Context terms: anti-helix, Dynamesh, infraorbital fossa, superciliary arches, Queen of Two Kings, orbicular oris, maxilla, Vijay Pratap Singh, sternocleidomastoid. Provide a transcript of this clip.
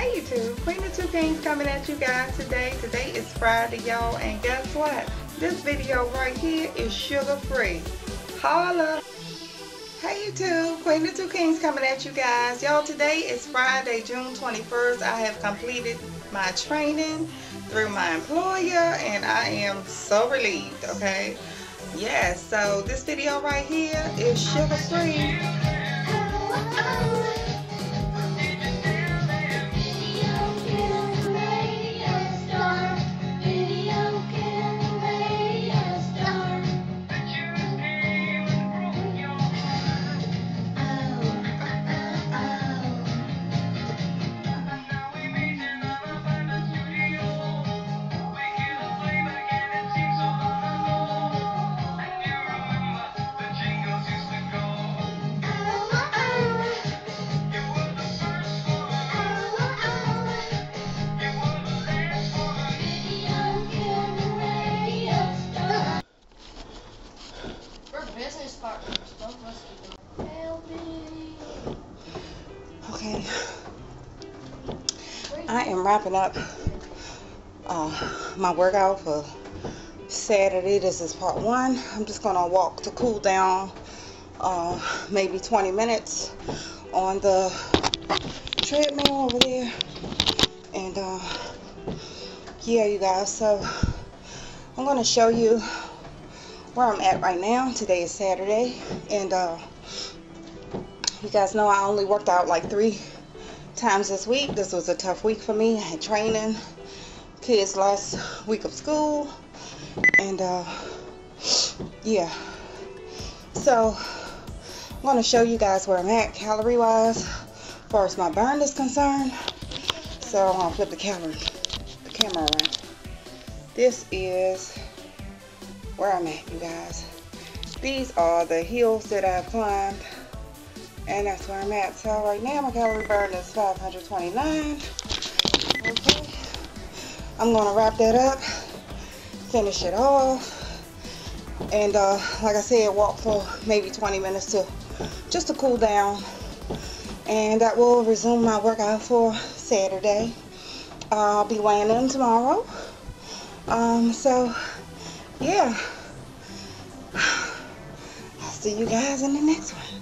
Hey YouTube, Queen of Two Kings coming at you guys today. Today is Friday, y'all, and guess what? This video right here is sugar-free. Holla! Hey YouTube, Queen of Two Kings coming at you guys. Y'all, today is Friday, June 21st. I have completed my training through my employer, and I am so relieved, okay? Yes, so this video right here is sugar-free. Okay, I am wrapping up my workout for Saturday. This is part one. I'm just gonna walk to cool down, maybe 20 minutes on the treadmill over there. And yeah, you guys, so I'm gonna show you where I'm at right now. Today is Saturday, and you guys know I only worked out like 3 times this week. This was a tough week for me. I had training, kids last week of school, and yeah, so I'm going to show you guys where I'm at calorie wise as far as my burn is concerned. So I'm going to flip the camera around. This is where I'm at, you guys. These are the hills that I've climbed, and that's where I'm at. So right now my calorie burn is 529. Okay, I'm gonna wrap that up, finish it off, and like I said, walk for maybe 20 minutes just to cool down, and that will resume my workout for Saturday. I'll be weighing in tomorrow. So yeah, I'll see you guys in the next one.